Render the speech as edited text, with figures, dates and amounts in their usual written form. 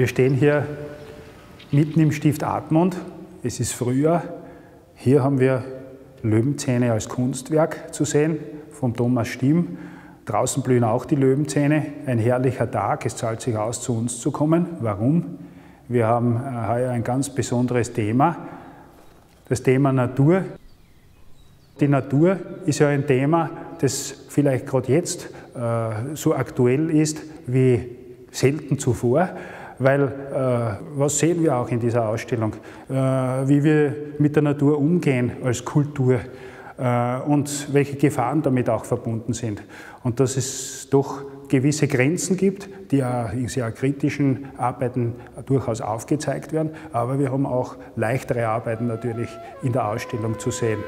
Wir stehen hier mitten im Stift Admont. Es ist Frühjahr. Hier haben wir Löwenzähne als Kunstwerk zu sehen, von Thomas Stimm. Draußen blühen auch die Löwenzähne. Ein herrlicher Tag, es zahlt sich aus, zu uns zu kommen. Warum? Wir haben heuer ein ganz besonderes Thema, das Thema Natur. Die Natur ist ja ein Thema, das vielleicht gerade jetzt so aktuell ist wie selten zuvor, weil was sehen wir auch in dieser Ausstellung? Wie wir mit der Natur umgehen als Kultur und welche Gefahren damit auch verbunden sind. Und dass es doch gewisse Grenzen gibt, die auch in sehr kritischen Arbeiten durchaus aufgezeigt werden, aber wir haben auch leichtere Arbeiten natürlich in der Ausstellung zu sehen.